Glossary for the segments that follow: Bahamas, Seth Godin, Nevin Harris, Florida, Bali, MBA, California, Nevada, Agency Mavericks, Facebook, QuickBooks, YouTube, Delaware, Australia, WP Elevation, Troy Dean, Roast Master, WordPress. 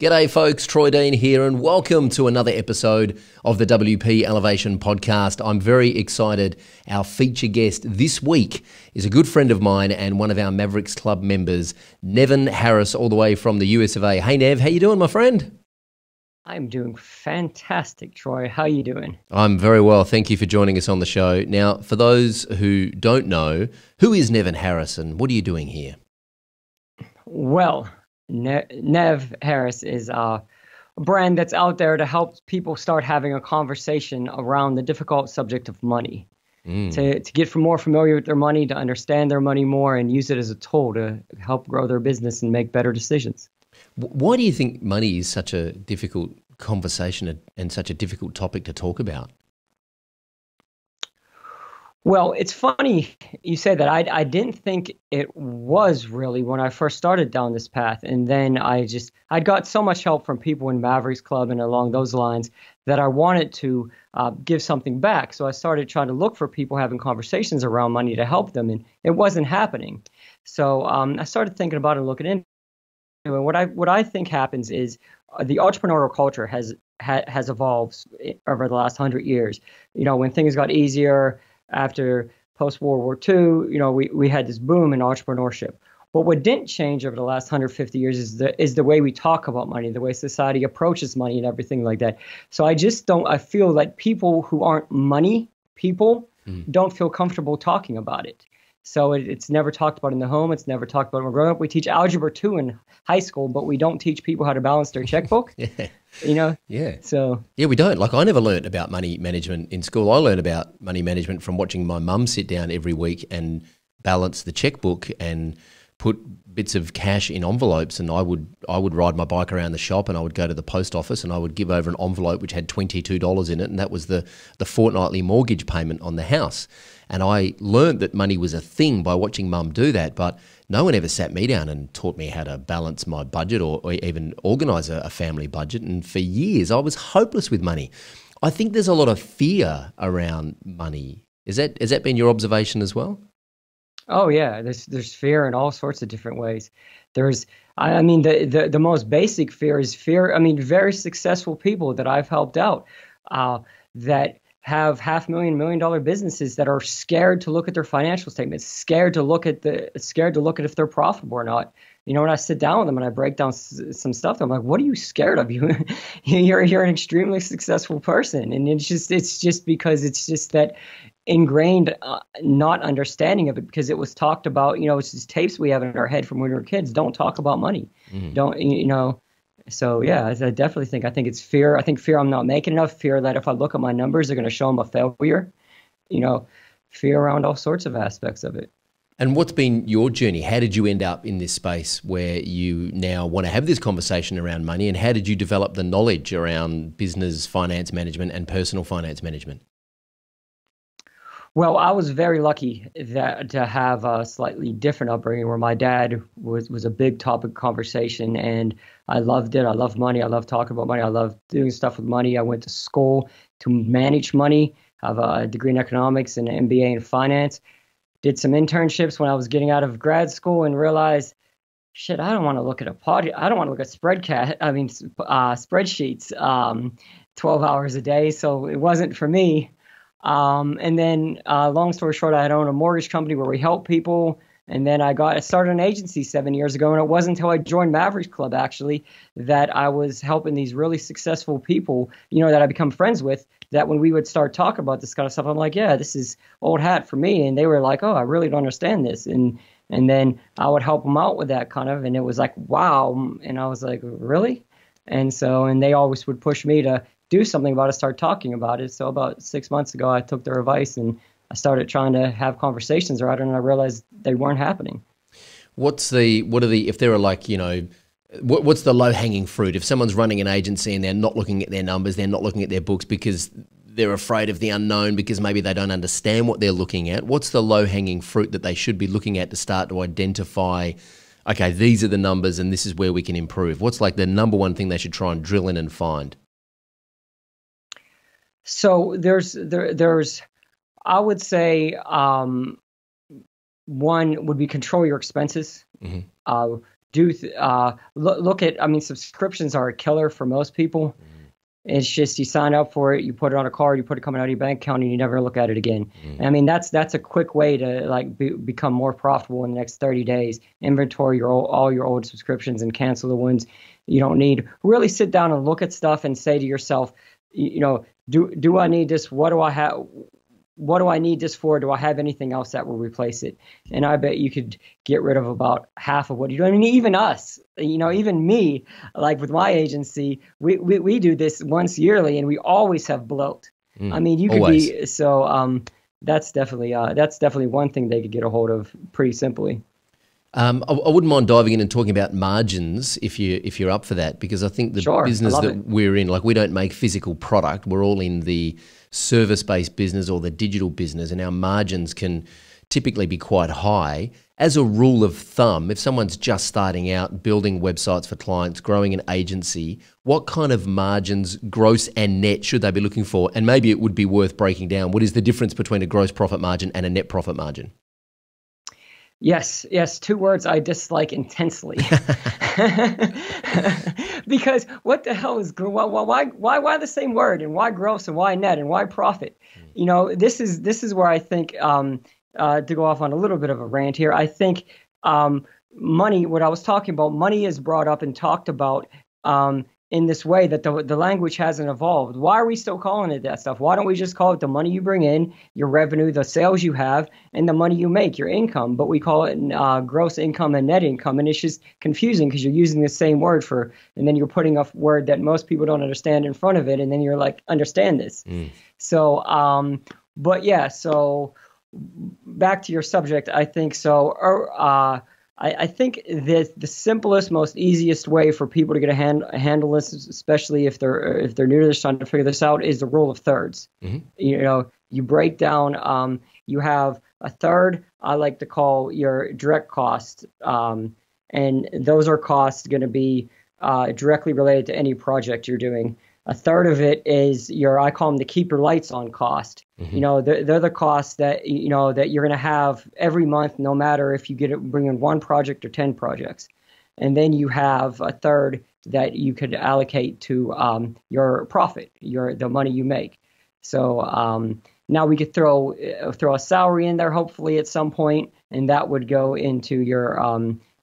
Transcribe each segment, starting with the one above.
G'day folks, Troy Dean here and welcome to another episode of the WP Elevation podcast. I'm very excited. Our feature guest this week is a good friend of mine and one of our Mavericks Club members, Nevin Harris, all the way from the US of A. Hey Nev, how you doing, my friend? I'm doing fantastic, Troy. How are you doing? I'm very well. Thank you for joining us on the show. Now, for those who don't know, who is Nevin Harris and what are you doing here? Well, Nev Harris is a brand that's out there to help people start having a conversation around the difficult subject of money, to get more familiar with their money, to understand their money more and use it as a tool to help grow their business and make better decisions. Why do you think money is such a difficult conversation and such a difficult topic to talk about? Well, it's funny you say that. I didn't think it was really when I first started down this path. And then I got so much help from people in Mavericks Club and along those lines that I wanted to give something back. So I started trying to look for people having conversations around money to help them. And it wasn't happening. So I started thinking about it and looking into it. And what I think happens is the entrepreneurial culture has evolved over the last 100 years. You know, when things got easier after post-World War II, you know, we had this boom in entrepreneurship. But what didn't change over the last 150 years is the way we talk about money, the way society approaches money and everything like that. So I feel like people who aren't money people don't feel comfortable talking about it. So it's never talked about in the home. It's never talked about when we're growing up. We teach Algebra 2 in high school, but we don't teach people how to balance their checkbook. Yeah. You know? Yeah. So. Yeah, we don't. Like, I never learned about money management in school. I learned about money management from watching my mum sit down every week and balance the checkbook and put bits of cash in envelopes, and I would ride my bike around the shop and I would go to the post office and I would give over an envelope which had $22 in it, and that was the fortnightly mortgage payment on the house. And I learned that money was a thing by watching Mum do that, but no one ever sat me down and taught me how to balance my budget or even organise a family budget. And for years I was hopeless with money. I think there's a lot of fear around money. Has that been your observation as well? Oh yeah, there's fear in all sorts of different ways. There's, I mean, the most basic fear is fear. I mean, very successful people that I've helped out that have $500,000, million-dollar businesses that are scared to look at their financial statements, scared to look at if they're profitable or not. You know, when I sit down with them and I break down some stuff, I'm like, "What are you scared of? You're an extremely successful person," and it's just because it's just that ingrained not understanding of it, because it was talked about. You know, it's just tapes we have in our head from when we were kids. Don't talk about money. Don't, you know. So yeah, I definitely think it's fear. I think fear I'm not making enough. Fear that if I look at my numbers, they're going to show them a failure. You know, fear around all sorts of aspects of it. And what's been your journey? How did you end up in this space where you now want to have this conversation around money? And how did you develop the knowledge around business finance management and personal finance management? Well, I was very lucky to have a slightly different upbringing where my dad was a big topic of conversation, and I loved it. I love money. I love talking about money. I love doing stuff with money. I went to school to manage money. I have a degree in economics and an MBA in finance. Did some internships when I was getting out of grad school and realized, shit, I don't want to look at I don't want to look at spreadsheets 12 hours a day. So it wasn't for me. And then long story short, I had owned a mortgage company where we help people. And then I started an agency 7 years ago. And it wasn't until I joined Mavericks Club, actually, that I was helping these really successful people, you know, that I become friends with, that when we would start talking about this kind of stuff, I'm like, yeah, this is old hat for me. And they were like, oh, I really don't understand this. And then I would help them out with that kind of, and it was like, wow. And I was like, really? And so, and they always would push me to do something about it, start talking about it. So about 6 months ago, I took their advice and I started trying to have conversations around it, and I realized they weren't happening. If there are, like, you know, what's the low-hanging fruit? If someone's running an agency and they're not looking at their numbers, they're not looking at their books because they're afraid of the unknown, because maybe they don't understand what they're looking at, what's the low-hanging fruit that they should be looking at to start to identify, okay, these are the numbers and this is where we can improve? What's like the number one thing they should try and drill in and find? So there's I would say one would be control your expenses. Mm-hmm. look at, I mean, subscriptions are a killer for most people. It's just you sign up for it, you put it on a card, you put it coming out of your bank account, and you never look at it again. And I mean, that's a quick way to like become more profitable in the next 30 days. Inventory your all your old subscriptions and cancel the ones you don't need. Really sit down and look at stuff and say to yourself, you know, do I need this? What do I have? What do I need this for? Do I have anything else that will replace it? And I bet you could get rid of about half of what you do. I mean, even us, you know, even me, like with my agency, we do this once yearly and we always have bloat. I mean, you could always be, so that's definitely one thing they could get a hold of pretty simply. I wouldn't mind diving in and talking about margins if you're up for that, because I think the business that we're in, like we don't make physical product, we're all in the service-based business or the digital business, and our margins can typically be quite high. As a rule of thumb, if someone's just starting out, building websites for clients, growing an agency, what kind of margins, gross and net, should they be looking for? And maybe it would be worth breaking down, what is the difference between a gross profit margin and a net profit margin? Yes, two words I dislike intensely. Because what the hell is, why the same word, and why gross and why net and why profit? You know, this is where I think, to go off on a little bit of a rant here, I think money, what I was talking about, money is brought up and talked about in this way that the language hasn't evolved. Why are we still calling it that stuff? Why don't we just call it the money you bring in, your revenue, the sales you have, and the money you make, your income? But we call it gross income and net income, and it's just confusing because you're using the same word for, and then you're putting a word that most people don't understand in front of it, and then you're like, understand this. So, but yeah, so back to your subject, I think so. I think that the simplest, most easiest way for people to get a handle this, especially if they're new to this, trying to figure this out, is the rule of thirds. You know, you break down. You have a third. I like to call your direct costs, and those are costs going to be directly related to any project you're doing. A third of it is your, I call them the keep your lights on cost. You know, they're the costs that, you know, that you're going to have every month, no matter if you get it, bring in one project or 10 projects. And then you have a third that you could allocate to your profit, the money you make. So now we could throw a salary in there, hopefully at some point, and that would go into your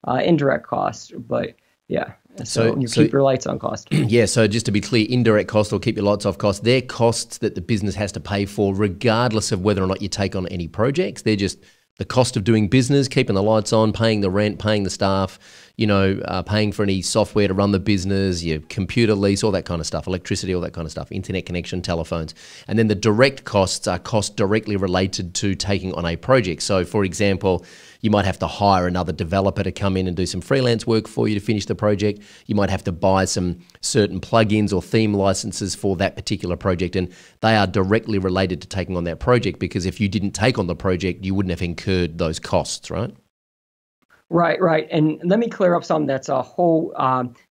indirect costs. But yeah. So you keep your lights on cost. Yeah, so just to be clear, indirect cost or keep your lights off cost, they're costs that the business has to pay for regardless of whether or not you take on any projects. They're just the cost of doing business, keeping the lights on, paying the rent, paying the staff, you know, paying for any software to run the business, your computer lease, all that kind of stuff, electricity, all that kind of stuff, internet connection, telephones. And then the direct costs are costs directly related to taking on a project. So, for example, you might have to hire another developer to come in and do some freelance work for you to finish the project. You might have to buy some certain plugins or theme licenses for that particular project, and they are directly related to taking on that project, because if you didn't take on the project, you wouldn't have incurred those costs, right? Right. And let me clear up something that's a whole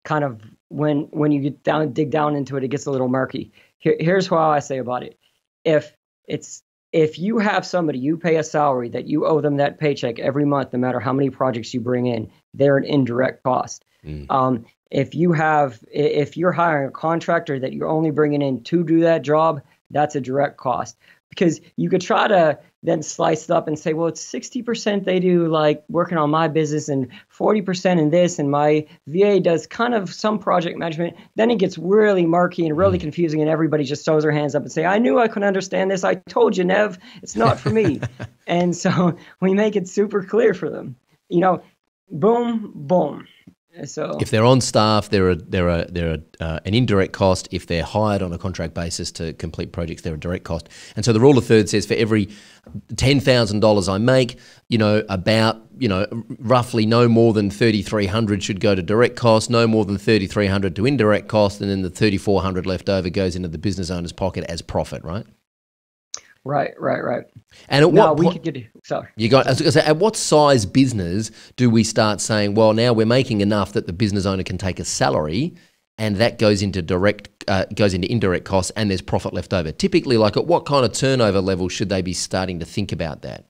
kind of, when you get down, dig down into it, it gets a little murky. Here's how I say about it. If you have somebody, you pay a salary that you owe them that paycheck every month, no matter how many projects you bring in, they're an indirect cost. If you're hiring a contractor that you're only bringing in to do that job, that's a direct cost. Because you could try to then slice it up and say, well, it's 60% they do like working on my business and 40% in this, and my VA does kind of some project management. Then it gets really murky and really confusing, and everybody just throws their hands up and say, I knew I couldn't understand this. I told you, Nev, it's not for me. And so we make it super clear for them. You know, boom, boom. So if they're on staff, they're an indirect cost. If they're hired on a contract basis to complete projects, they're a direct cost. And so the rule of thirds says for every $10,000 I make, you know, about, you know, roughly no more than $3,300 should go to direct cost, no more than $3,300 to indirect cost, and then the $3,400 left over goes into the business owner's pocket as profit, right? Right. And at what point, at what size business do we start saying, well, now we're making enough that the business owner can take a salary, and that goes into indirect costs, and there's profit left over? Typically, like at what kind of turnover level should they be starting to think about that?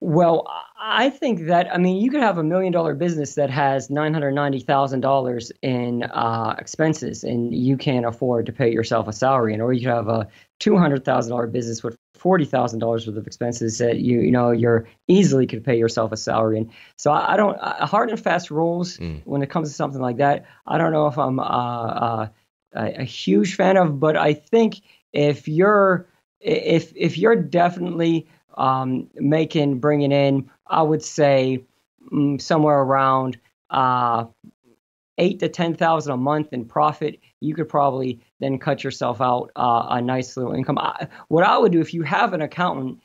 Well, I think that, I mean, you could have $1 million business that has $990,000 in expenses and you can't afford to pay yourself a salary, and or you could have a $200,000 business with $40,000 worth of expenses that you're easily could pay yourself a salary. And so I don't, hard and fast rules when it comes to something like that, I don't know if I'm a huge fan of, but I think if you're definitely bringing in, I would say somewhere around 8 to 10,000 a month in profit, you could probably then cut yourself out a nice little income. What I would do, if you have an accountant,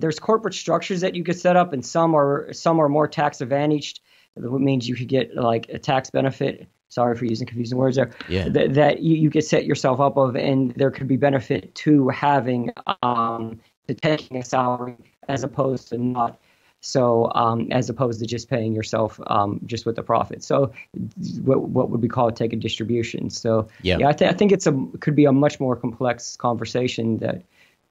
there's corporate structures that you could set up, and some are more tax advantaged, which means you could get like a tax benefit. Sorry for using confusing words there. Yeah. That you could set yourself up of, and there could be benefit to having to taking a salary as opposed to not. So as opposed to just paying yourself just with the profit. So what would we call take a distribution? So yeah I think it could be a much more complex conversation that,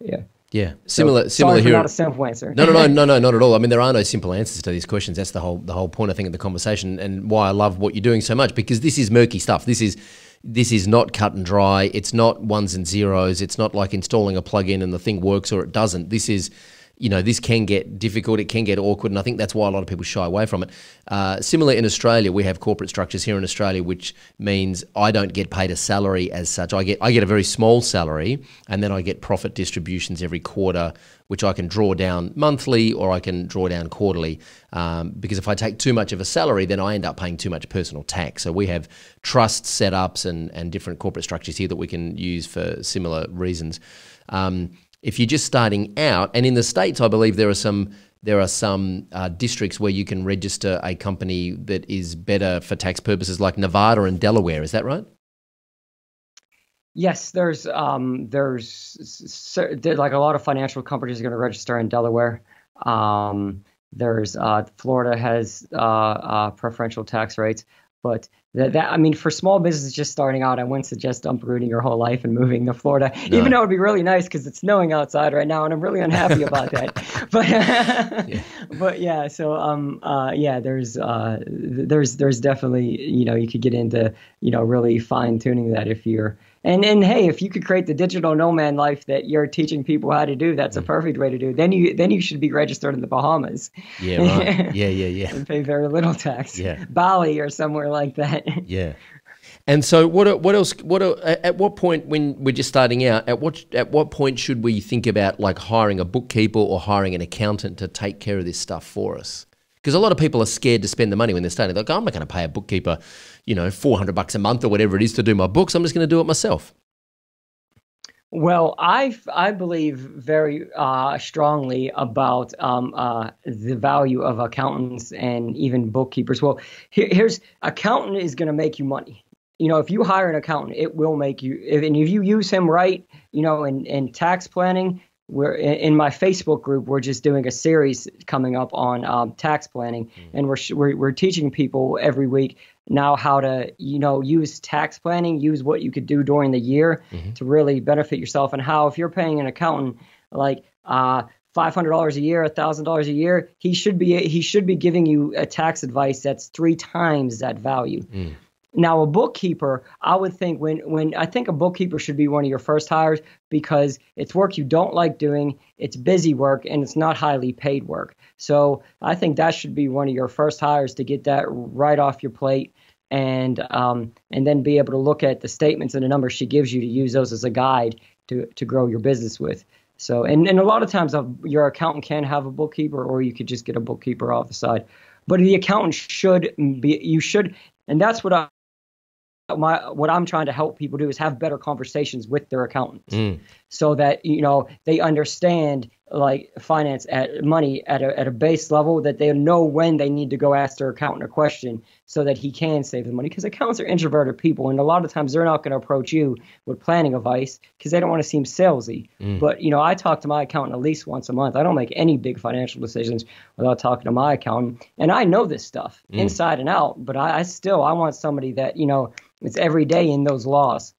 yeah. Yeah, similar sorry for here. Not a simple answer. No, not at all. I mean, there are no simple answers to these questions. That's the whole point, I think, of the conversation, and why I love what you're doing so much, because this is murky stuff. This is not cut and dry. It's not ones and zeros. It's not like installing a plugin and the thing works or it doesn't. This is, this can get difficult. It can get awkward, and I think that's why a lot of people shy away from it. Similar in Australia, we have corporate structures here in Australia, which means I don't get paid a salary as such. I get a very small salary, and then I get profit distributions every quarter, which I can draw down monthly or I can draw down quarterly, because if I take too much of a salary, then I end up paying too much personal tax. So we have trust setups and different corporate structures here that we can use for similar reasons. If you're just starting out, and in the States, I believe there are some districts where you can register a company that is better for tax purposes, like Nevada and Delaware. Is that right? Yes, there's like a lot of financial companies are going to register in Delaware. Florida has preferential tax rates. But that, I mean, for small businesses just starting out, I wouldn't suggest uprooting your whole life and moving to Florida, even though it would be really nice because it's snowing outside right now and I'm really unhappy about that. There's definitely, you could get into, really fine tuning that if you're, and hey, if you could create the digital nomad life that you're teaching people how to do, that's a perfect way to do it. Then you should be registered in the Bahamas. Yeah, right. Yeah. And pay very little tax. Yeah. Bali or somewhere like that. Yeah. And so at what point, when we're just starting out, at what point should we think about like hiring a bookkeeper or hiring an accountant to take care of this stuff for us? Because a lot of people are scared to spend the money when they're starting. They're like, I'm not going to pay a bookkeeper, $400 a month or whatever it is to do my books. I'm just going to do it myself. Well, I believe very strongly about the value of accountants and even bookkeepers. Well, here's accountant is going to make you money. If you hire an accountant, it will make you. If you use him right, in tax planning. We're in my Facebook group. We're just doing a series coming up on tax planning, and we're teaching people every week now how to use tax planning, use what you could do during the year to really benefit yourself, and how if you're paying an accountant like $500 a year, $1,000 a year, he should be giving you a tax advice that's 3 times that value. Mm. Now, a bookkeeper, I would think I think a bookkeeper should be one of your first hires because it's work you don't like doing, it's busy work, and it's not highly paid work. So I think that should be one of your first hires to get that right off your plate, and then be able to look at the statements and the numbers she gives you to use those as a guide to grow your business with. So and a lot of times your accountant can have a bookkeeper, or you could just get a bookkeeper off the side. But the accountant should be, you should, and that's what I'm trying to help people do is have better conversations with their accountants so that they understand like finance at money at a base level, that they know when they need to go ask their accountant a question so that he can save the money, because accountants are introverted people, and a lot of times they're not going to approach you with planning advice because they don't want to seem salesy. But I talk to my accountant at least once a month. I don't make any big financial decisions without talking to my accountant, and I know this stuff inside and out, but I still want somebody that it's every day in those laws.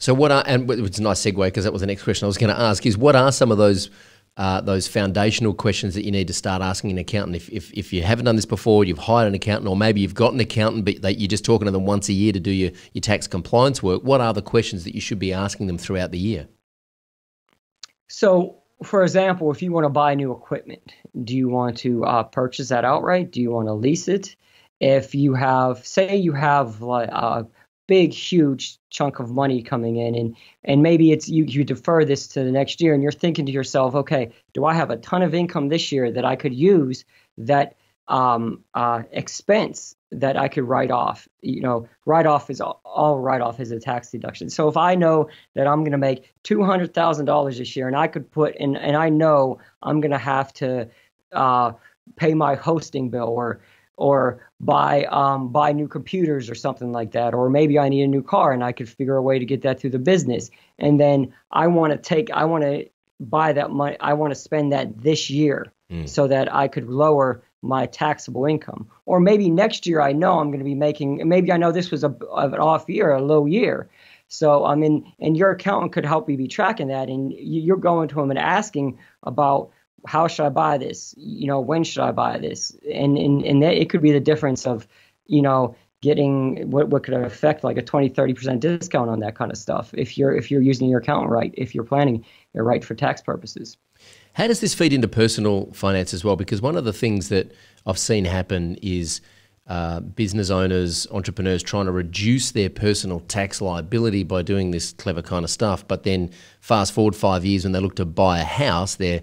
So what are, and it's a nice segue because that was the next question I was going to ask, is what are some of those those foundational questions that you need to start asking an accountant. If you haven't done this before, you've hired an accountant, or maybe you've got an accountant but you're just talking to them once a year to do your tax compliance work, what are the questions that you should be asking them throughout the year? So, for example, if you want to buy new equipment, do you want to purchase that outright? Do you want to lease it? If you have, say you have like a big, huge chunk of money coming in, and maybe it's you defer this to the next year, and you're thinking to yourself, okay, do I have a ton of income this year that I could use that expense that I could write off? You know, write off is all write off is a tax deduction. So if I know that I'm going to make $200,000 this year, and I could put in, and I know I'm going to have to pay my hosting bill or buy new computers or something like that, or maybe I need a new car and I could figure a way to get that through the business. And then I want to buy that money. I want to spend that this year so that I could lower my taxable income. Or maybe next year I know I'm going to be making, maybe I know this was an off year, a low year. So I mean, and your accountant could help you be tracking that, and you're going to him and asking about, how should I buy this? You know, when should I buy this? And that, it could be the difference of, you know, getting what could affect like a 20-30% discount on that kind of stuff if you're using your accountant right, if you're planning it right for tax purposes. How does this feed into personal finance as well? Because one of the things that I've seen happen is business owners, entrepreneurs trying to reduce their personal tax liability by doing this clever kind of stuff. But then fast forward 5 years when they look to buy a house, their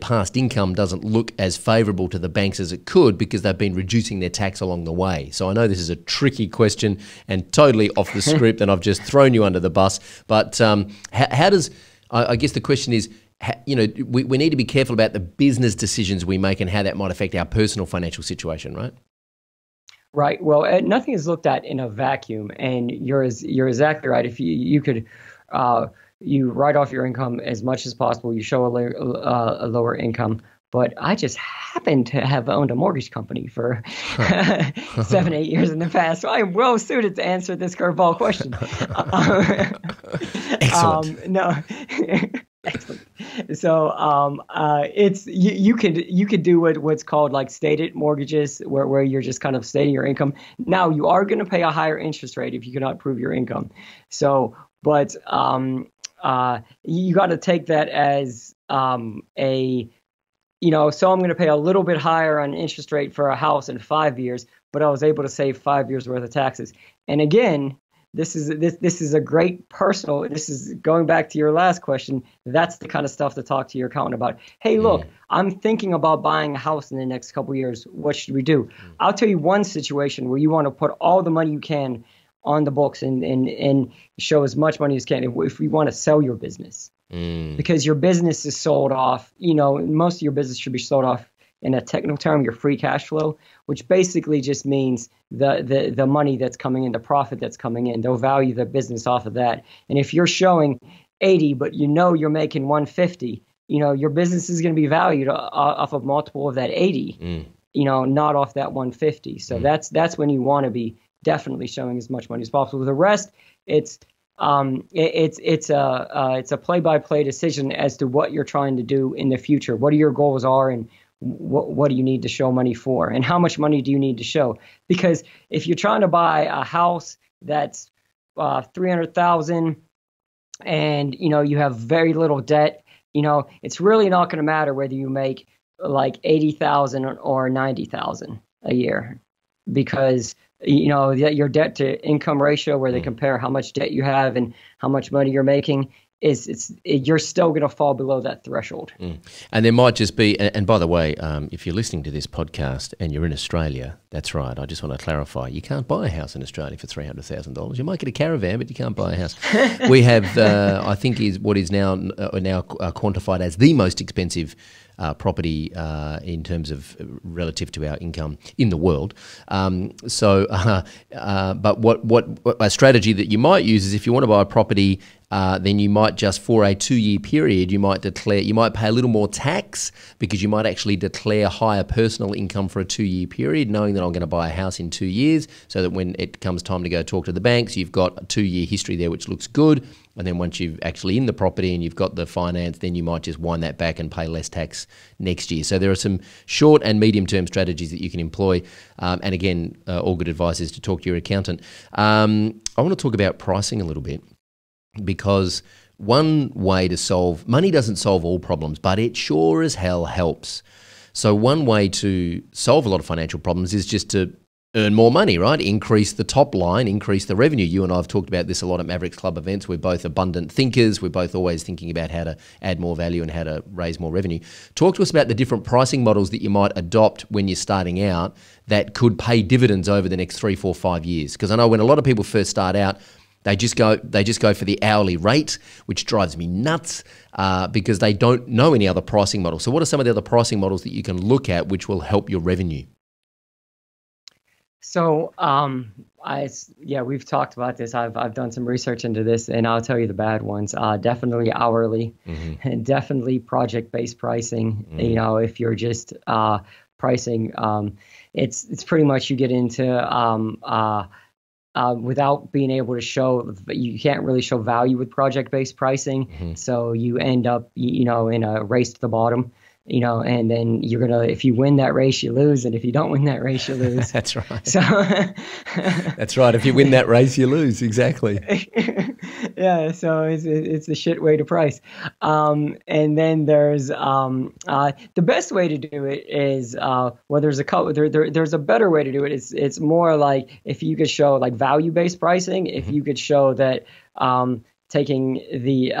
past income doesn't look as favorable to the banks as it could because they've been reducing their tax along the way. So I know this is a tricky question and totally off the script and I've just thrown you under the bus. But how does, I guess the question is, you know, we need to be careful about the business decisions we make and how that might affect our personal financial situation, right? Right. Well, nothing is looked at in a vacuum, and you're exactly right. If you could... you write off your income as much as possible. You show a lower income. But I just happen to have owned a mortgage company for 7-8 years in the past. So I am well suited to answer this curveball question. Excellent. No. Excellent. So it's you could do what's called like stated mortgages, where you're just kind of stating your income. Now you are going to pay a higher interest rate if you cannot prove your income. So, but you got to take that as so I'm going to pay a little bit higher on interest rate for a house in 5 years, but I was able to save 5 years worth of taxes. And again, this is a great personal. This is going back to your last question. That's the kind of stuff to talk to your accountant about. Hey, look, I'm thinking about buying a house in the next couple of years. What should we do? I'll tell you one situation where you want to put all the money you can on the books and show as much money as can if you want to sell your business, because your business is sold off. You know, most of your business should be sold off in a technical term, your free cash flow, which basically just means the money that's coming in, the profit that's coming in. They'll value the business off of that. And if you're showing 80, but you know you're making 150, you know your business is going to be valued off of multiple of that 80. You know, not off that 150. So that's when you want to be definitely showing as much money as possible. The rest, it's a play-by-play decision as to what you're trying to do in the future. What are your goals are, and what do you need to show money for, and how much money do you need to show? Because if you're trying to buy a house that's $300,000, and you know you have very little debt, you know it's really not going to matter whether you make like $80,000 or $90,000 a year, because you know, your debt to income ratio, where they compare how much debt you have and how much money you're making, you're still going to fall below that threshold. And there might just be, and by the way, if you're listening to this podcast and you're in Australia, that's right, I just want to clarify, you can't buy a house in Australia for $300,000. You might get a caravan, but you can't buy a house. We have, I think, is what is now quantified as the most expensive property in terms of relative to our income in the world. But a strategy that you might use is if you want to buy a property then you might just, for a 2-year period, you might declare, you might pay a little more tax because you might actually declare higher personal income for a 2-year period, knowing that I'm going to buy a house in 2 years, so that when it comes time to go talk to the banks, you've got a 2-year history there, which looks good. And then once you've actually in the property and you've got the finance, then you might just wind that back and pay less tax next year. So there are some short and medium-term strategies that you can employ. And again, all good advice is to talk to your accountant. I want to talk about pricing a little bit, because one way to solve, money doesn't solve all problems, but it sure as hell helps. So one way to solve a lot of financial problems is just to earn more money, right? Increase the top line, increase the revenue. You and I have talked about this a lot at Mavericks Club events. We're both abundant thinkers. We're both always thinking about how to add more value and how to raise more revenue. Talk to us about the different pricing models that you might adopt when you're starting out that could pay dividends over the next 3, 4, 5 years. Because I know when a lot of people first start out, they just go for the hourly rate, which drives me nuts because they don't know any other pricing model. So what are some of the other pricing models that you can look at which will help your revenue? So, we've talked about this. I've done some research into this, and I'll tell you the bad ones. Definitely hourly, and definitely project-based pricing. You know, if you're just pricing, it's pretty much you get into without being able to show, you can't really show value with project-based pricing. So you end up, you know, in a race to the bottom. You know, and then you're going to, if you win that race, you lose. And if you don't win that race, you lose. That's right. So that's right. If you win that race, you lose. Exactly. Yeah. So it's the shit way to price. And then there's, the best way to do it is, well, there's a better way to do it. It's more like if you could show like value-based pricing, if you could show that, taking the,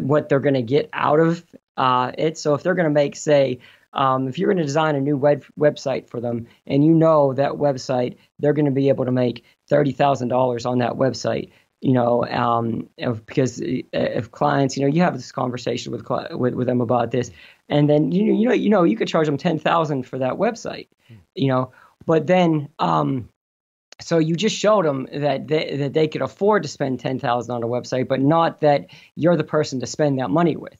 what they're going to get out of it. So if they're going to make, say, if you're going to design a new website for them, and you know that website, they're going to be able to make $30,000 on that website. You know, because if clients, you know, you have this conversation with them about this, and then you know you could charge them $10,000 for that website. You know, but then. So you just showed them that they could afford to spend $10,000 on a website, but not that you're the person to spend that money with.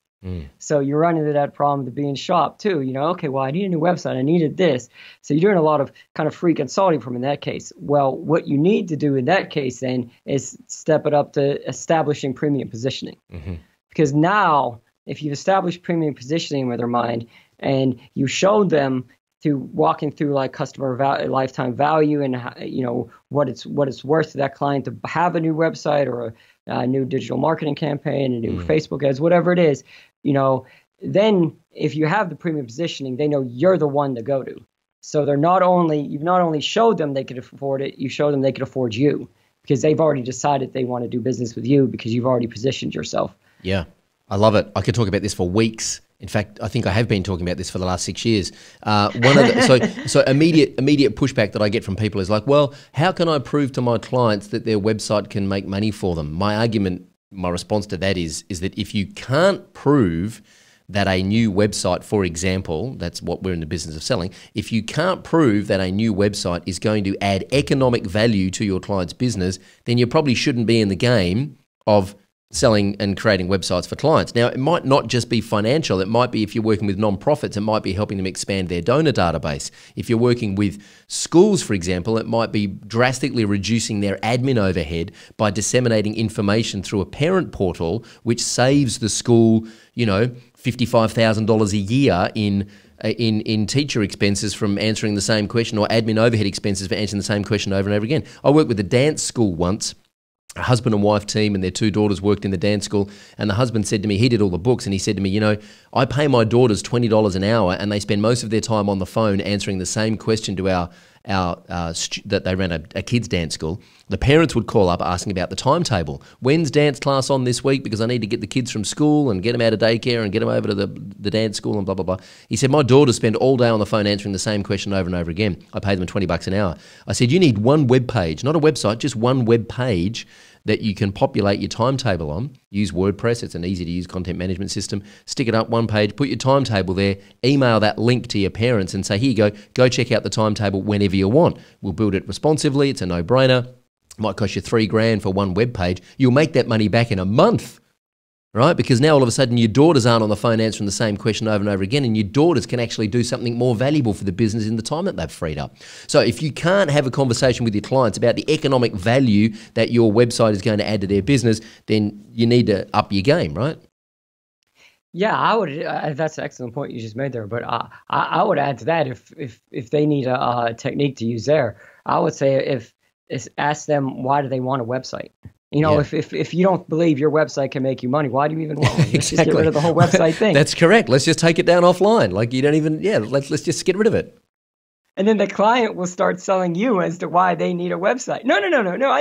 So you run into that problem of being shopped too. You know, okay, well, I need a new website. I needed this. So you're doing a lot of kind of free consulting from in that case. Well, what you need to do in that case then is step it up to establishing premium positioning. Because now if you've established premium positioning with their mind and you showed them to walking through like customer lifetime value and you know what it's worth to that client to have a new website or a new digital marketing campaign, a new Facebook ads, whatever it is, you know, then if you have the premium positioning, they know you're the one to go to. So you've not only showed them they could afford it, you show them they could afford you because they've already decided they want to do business with you because you've already positioned yourself. Yeah, I love it. I could talk about this for weeks. In fact, I think I have been talking about this for the last 6 years. So immediate pushback that I get from people is like, well, how can I prove to my clients that their website can make money for them? My argument, my response to that is that if you can't prove that a new website, for example, that's what we're in the business of selling, if you can't prove that a new website is going to add economic value to your client's business, then you probably shouldn't be in the game of selling and creating websites for clients. Now, it might not just be financial. It might be if you're working with nonprofits, it might be helping them expand their donor database. If you're working with schools, for example, it might be drastically reducing their admin overhead by disseminating information through a parent portal, which saves the school, you know, $55,000 a year in teacher expenses from answering the same question, or admin overhead expenses for answering the same question over and over again. I worked with a dance school once. A husband and wife team and their 2 daughters worked in the dance school, and the husband said to me, he did all the books, and he said to me, you know, I pay my daughters $20 an hour and they spend most of their time on the phone answering the same question to that they ran a kids' dance school. The parents would call up asking about the timetable. When's dance class on this week? Because I need to get the kids from school and get them out of daycare and get them over to the dance school and blah, blah, blah. He said, my daughters spend all day on the phone answering the same question over and over again. I pay them $20 an hour. I said, you need one web page, not a website, just one web page that you can populate your timetable on. Use WordPress. It's an easy-to-use content management system. Stick it up one page, put your timetable there, email that link to your parents and say, here you go, go check out the timetable whenever you want. We'll build it responsively. It's a no-brainer. might cost you $3,000 for one web page. You'll make that money back in a month, right? Because now all of a sudden your daughters aren't on the phone answering the same question over and over again, and your daughters can actually do something more valuable for the business in the time that they've freed up. So if you can't have a conversation with your clients about the economic value that your website is going to add to their business, then you need to up your game, right? Yeah, I would. That's an excellent point you just made there. But I would add to that, if they need a technique to use there, I would say ask them, why do they want a website? You know, yeah. If you don't believe your website can make you money, why do you even want one? Let's exactly. Just get rid of the whole website thing. That's correct. Let's just take it down offline. Like, you don't even, yeah, let's just get rid of it. And then the client will start selling you as to why they need a website. No, I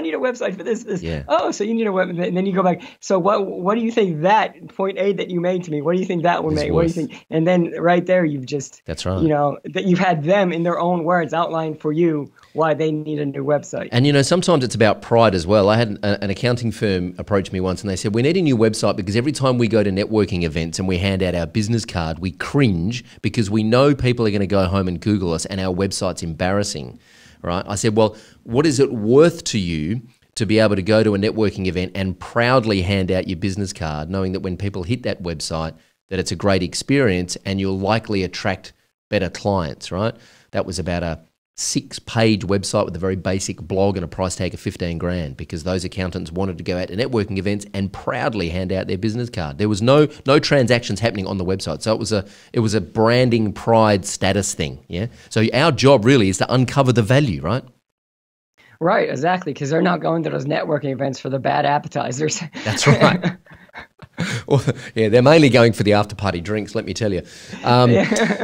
need a website for this. Yeah. Oh, so you need a website. And then you go back. So what do you think that point A that you made to me, what do you think that will make? What do you think? And then right there, you've just, that's right. You know, that you've had them in their own words outline for you why they need a new website. And, you know, sometimes it's about pride as well. I had an accounting firm approach me once and they said, we need a new website because every time we go to networking events and we hand out our business card, we cringe because we know people are going to go home and Google us and our website's embarrassing, right? I said, well, what is it worth to you to be able to go to a networking event and proudly hand out your business card, knowing that when people hit that website, that it's a great experience and you'll likely attract better clients, right? That was about a 6-page website with a very basic blog and a price tag of $15,000 because those accountants wanted to go out to networking events and proudly hand out their business card. There was no transactions happening on the website. So it was a branding pride status thing, yeah? So our job really is to uncover the value, right? Right, exactly, because they're not going to those networking events for the bad appetizers. That's right. Well, yeah, they're mainly going for the after-party drinks, let me tell you.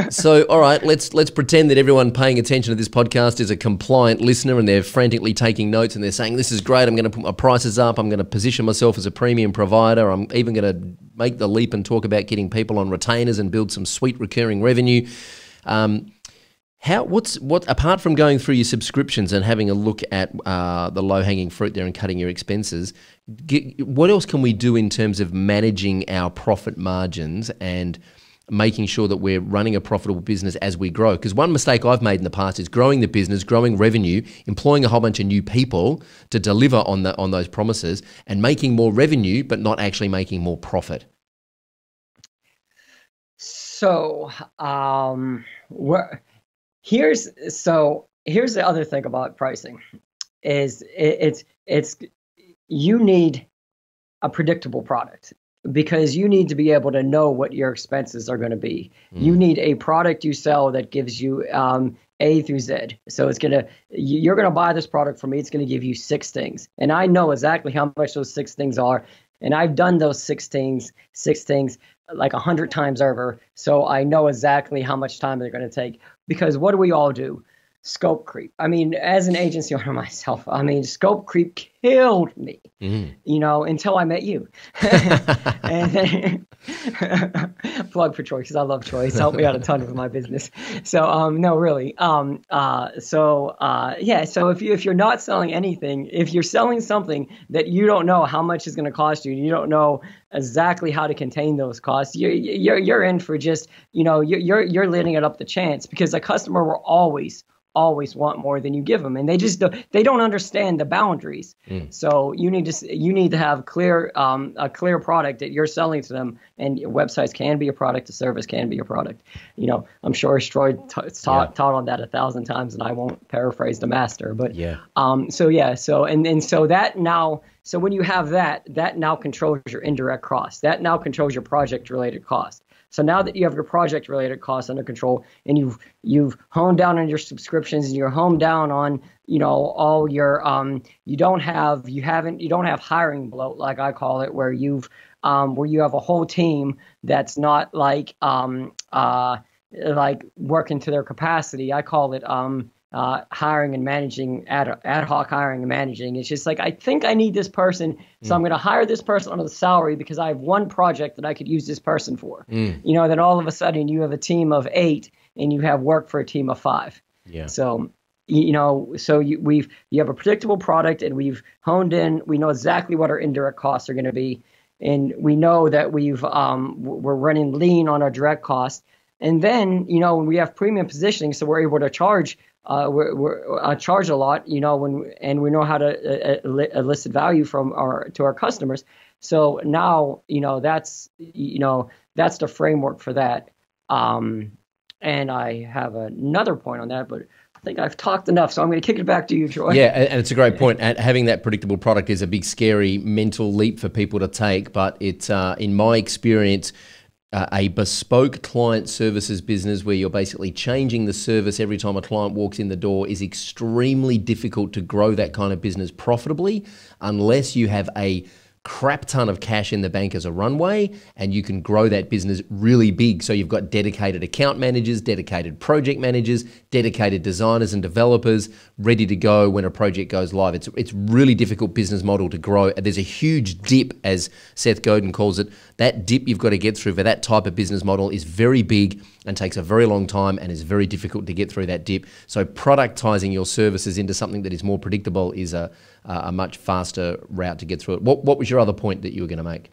So, all right, let's pretend that everyone paying attention to this podcast is a compliant listener and they're frantically taking notes and they're saying, this is great, I'm going to put my prices up, I'm going to position myself as a premium provider, I'm even going to make the leap and talk about getting people on retainers and build some sweet recurring revenue. Apart from going through your subscriptions and having a look at the low-hanging fruit there and cutting your expenses, what else can we do in terms of managing our profit margins and making sure that we're running a profitable business as we grow? Because one mistake I've made in the past is growing the business, growing revenue, employing a whole bunch of new people to deliver on those promises and making more revenue but not actually making more profit. So, here's the other thing about pricing is it's you need a predictable product because you need to be able to know what your expenses are going to be. Mm. You need a product you sell that gives you A through Z. So you're going to buy this product from me. It's going to give you 6 things. And I know exactly how much those 6 things are. And I've done those 6 things like 100 times over. So I know exactly how much time they're going to take. Because what do we all do? Scope creep. I mean, as an agency owner myself, I mean, scope creep killed me, you know, until I met you. And plug for Troy, because I love Troy. He's helped me out a ton with my business. So, no, really. Yeah, so if you're not selling anything, if you're selling something that you don't know how much is going to cost you, you don't know exactly how to contain those costs, you're in for just, you know, you're letting it up to chance because a customer will always want more than you give them, and they don't understand the boundaries. So you need to have a clear product that you're selling to them, and websites can be a product, a service can be a product. You know, I'm sure Troy taught on that 1,000 times, and I won't paraphrase the master, but yeah. So when you have that now controls your indirect costs. That now controls your project related costs. So now that you have your project-related costs under control, and you've honed down on your subscriptions, and you're honed down on, you know, all your you don't have hiring bloat, like I call it, where you have a whole team that's not like like working to their capacity. I call it hiring and managing, ad hoc hiring and managing. It's just like, I think I need this person, so I'm going to hire this person on a salary because I have one project that I could use this person for. You know, then all of a sudden you have a team of 8 and you have work for a team of 5. Yeah. So, you know, you have a predictable product, and we've honed in. We know exactly what our indirect costs are going to be, and we know that we're running lean on our direct costs. And then, you know, when we have premium positioning, so we're able to charge charge a lot, you know, and we know how to elicit value from to our customers. So now, you know, that's the framework for that. And I have another point on that, but I think I've talked enough, so I'm going to kick it back to you, Troy. Yeah, and it's a great point. And having that predictable product is a big, scary mental leap for people to take. But it's, in my experience, a bespoke client services business where you're basically changing the service every time a client walks in the door is extremely difficult to grow that kind of business profitably unless you have a crap ton of cash in the bank as a runway, and you can grow that business really big. So you've got dedicated account managers, dedicated project managers, dedicated designers and developers ready to go when a project goes live. It's really difficult business model to grow. There's a huge dip, as Seth Godin calls it. That dip you've got to get through for that type of business model is very big and takes a very long time and is very difficult to get through that dip. So productizing your services into something that is more predictable is a much faster route to get through it. What was your other point that you were going to make?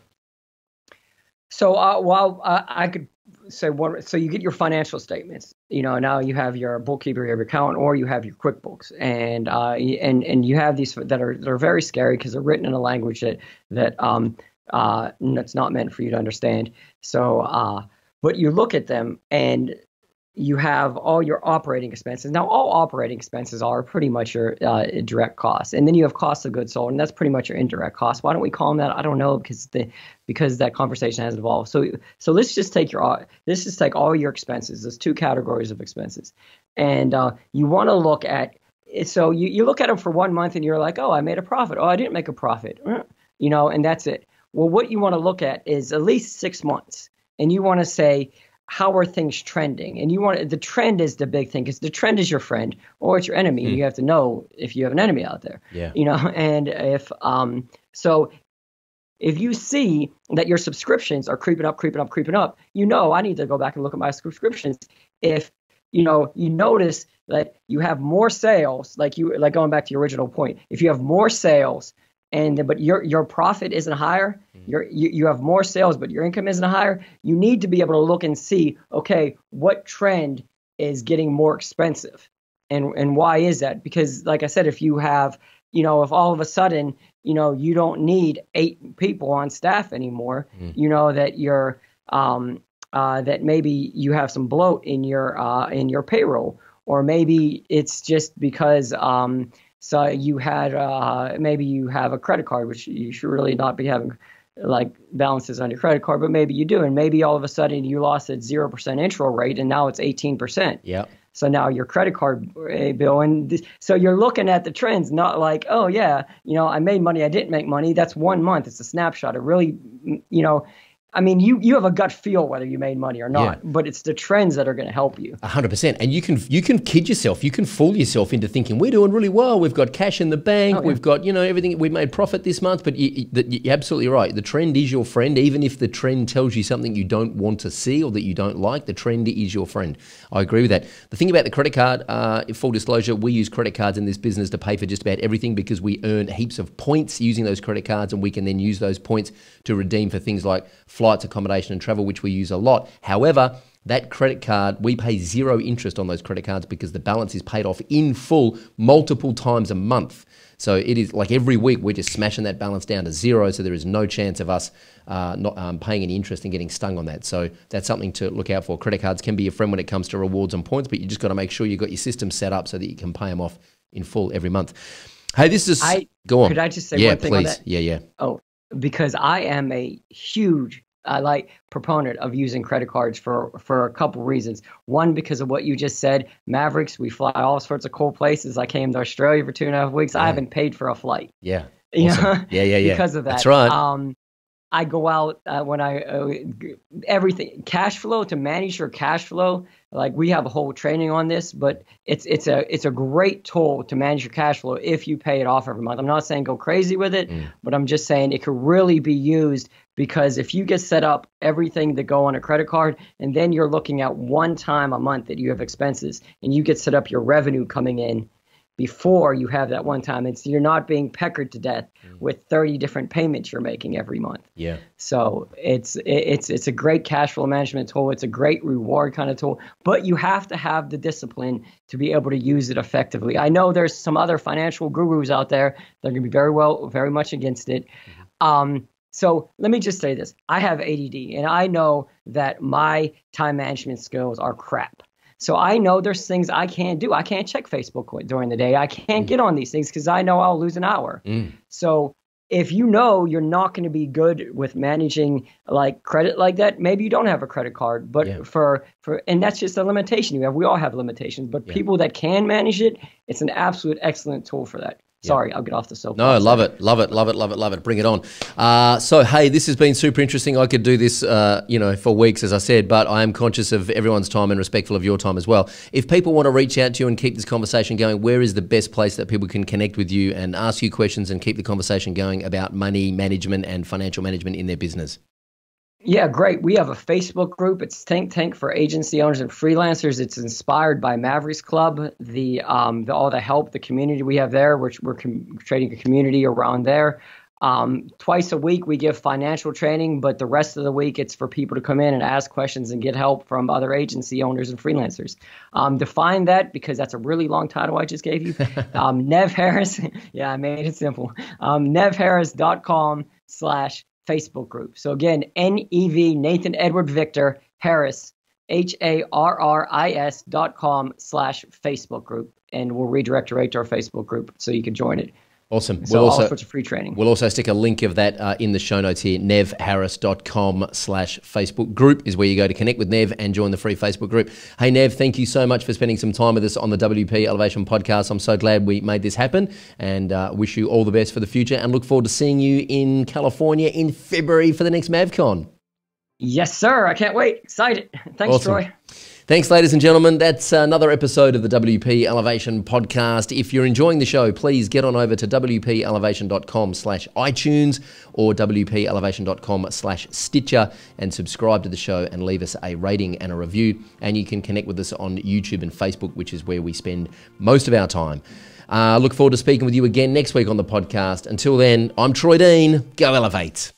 So, I could say one. So you get your financial statements. You know, now you have your bookkeeper, your account, or you have your QuickBooks, and you have these that are very scary because they're written in a language that's not meant for you to understand. So, but you look at them and you have all your operating expenses. Now, all operating expenses are pretty much your direct costs, and then you have cost of goods sold, and that's pretty much your indirect costs. Why don't we call them that? I don't know, because that conversation has evolved. So let's just take all your expenses. There's two categories of expenses, and you want to look at. So you look at them for 1 month, and you're like, oh, I made a profit. Oh, I didn't make a profit. You know, and that's it. Well, what you want to look at is at least 6 months, and you want to say, how are things trending? And the trend is the big thing, because the trend is your friend or it's your enemy. Mm. You have to know if you have an enemy out there. Yeah. You know, and if you see that your subscriptions are creeping up, you know, I need to go back and look at my subscriptions. If you know, you notice that you have more sales, like going back to your original point, if you have more sales but your profit isn't higher, you have more sales, but your income isn't higher, you need to be able to look and see, okay, what trend is getting more expensive? And why is that? Because like I said, if you have, you know, if all of a sudden, you know, you don't need 8 people on staff anymore, you know, that you're, that maybe you have some bloat in your payroll, or maybe it's just because, so you had maybe you have a credit card, which you should really not be having like balances on your credit card, but maybe you do, and maybe all of a sudden you lost at 0% intro rate, and now it's 18%. Yeah. So now your credit card bill, so you're looking at the trends, not like, oh yeah, you know, I made money, I didn't make money. That's 1 month. It's a snapshot. It really, you know. I mean, you have a gut feel whether you made money or not, yeah, but it's the trends that are going to help you. 100%. And you can kid yourself, you can fool yourself into thinking we're doing really well. We've got cash in the bank. Oh, yeah. We've got, you know, everything. We made profit this month. But you're absolutely right. The trend is your friend, even if the trend tells you something you don't want to see or that you don't like. The trend is your friend. I agree with that. The thing about the credit card, full disclosure, we use credit cards in this business to pay for just about everything because we earn heaps of points using those credit cards, and we can then use those points to redeem for things like flights, accommodation, and travel, which we use a lot. However, that credit card, we pay zero interest on those credit cards because the balance is paid off in full multiple times a month. So it is like every week we're just smashing that balance down to zero, so there is no chance of us not paying any interest and getting stung on that. So that's something to look out for. Credit cards can be your friend when it comes to rewards and points, but you just got to make sure you've got your system set up so that you can pay them off in full every month. Hey, this is... go on. Could I just say one thing on that? Yeah, please. Yeah, yeah. Oh, because I am a huge... proponent of using credit cards for a couple reasons. One, because of what you just said, Mavericks, we fly all sorts of cool places. I came to Australia for 2.5 weeks. Yeah. I haven't paid for a flight. Yeah. Awesome. You know? Yeah. Because of that. That's right. I go out when I, everything, cash flow, to manage your cash flow. Like we have a whole training on this, but it's a great tool to manage your cash flow if you pay it off every month. I'm not saying go crazy with it, but I'm just saying it could really be used, because if you get set up everything that go on a credit card, and then you're looking at one time a month that you have expenses, and you get set up your revenue coming in, before you have that one time. And so you're not being peckered to death with 30 different payments you're making every month. Yeah. So it's a great cash flow management tool. It's a great reward kind of tool, but you have to have the discipline to be able to use it effectively. I know there's some other financial gurus out there that are going to be very much against it. So let me just say this. I have ADD, and I know that my time management skills are crap. So I know there's things I can't do. I can't check Facebook during the day. I can't get on these things because I know I'll lose an hour. So if you know you're not going to be good with managing like credit like that, maybe you don't have a credit card. But and that's just a limitation you have. We all have limitations. But people that can manage it, it's an absolute excellent tool for that. Sorry, I'll get off the soapbox. No, love it. Bring it on. So, hey, this has been super interesting. I could do this, for weeks, as I said, but I am conscious of everyone's time and respectful of your time as well. If people want to reach out to you and keep this conversation going, where is the best place that people can connect with you and ask you questions and keep the conversation going about money management and financial management in their business? Yeah, great. We have a Facebook group. It's Think Tank for agency owners and freelancers. It's inspired by Mavericks Club, the all the help, the community we have there, which we're creating a community around there. Twice a week, we give financial training, but the rest of the week, it's for people to come in and ask questions and get help from other agency owners and freelancers. Define that, because that's a really long title I just gave you. Nev Harris. Yeah, I made it simple. NevHarris.com/Facebook group. So again, N-E-V, Nathan Edward Victor, Harris, HARRIS.com/Facebook group. And we'll redirect you right to our Facebook group so you can join it. Awesome. So all sorts of free training. We'll also stick a link of that in the show notes here. NevHarris.com/Facebook group is where you go to connect with Nev and join the free Facebook group. Hey, Nev, thank you so much for spending some time with us on the WP Elevation podcast. I'm so glad we made this happen, and wish you all the best for the future, and look forward to seeing you in California in February for the next MavCon. Yes, sir. I can't wait. Excited. Thanks, awesome. Troy. Thanks, ladies and gentlemen. That's another episode of the WP Elevation podcast. If you're enjoying the show, please get on over to wpelevation.com/iTunes or wpelevation.com/Stitcher and subscribe to the show and leave us a rating and a review. And you can connect with us on YouTube and Facebook, which is where we spend most of our time. Look forward to speaking with you again next week on the podcast. Until then, I'm Troy Dean. Go Elevate.